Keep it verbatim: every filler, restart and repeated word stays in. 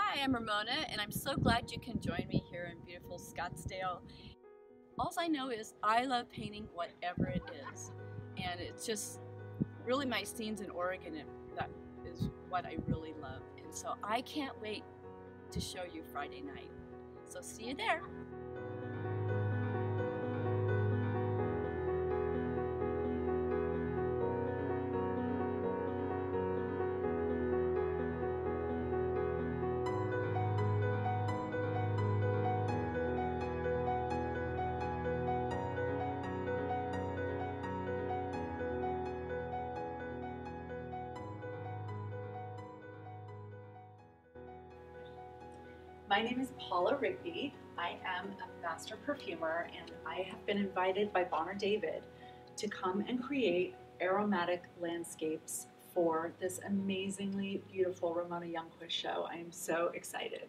Hi, I'm Romona, and I'm so glad you can join me here in beautiful Scottsdale. All I know is I love painting whatever it is, and it's just really my scenes in Oregon, and that is what I really love. And so I can't wait to show you Friday night. So see you there. My name is Paula Rigby. I am a master perfumer, and I have been invited by Bonner David to come and create aromatic landscapes for this amazingly beautiful Romona Youngquist show. I am so excited.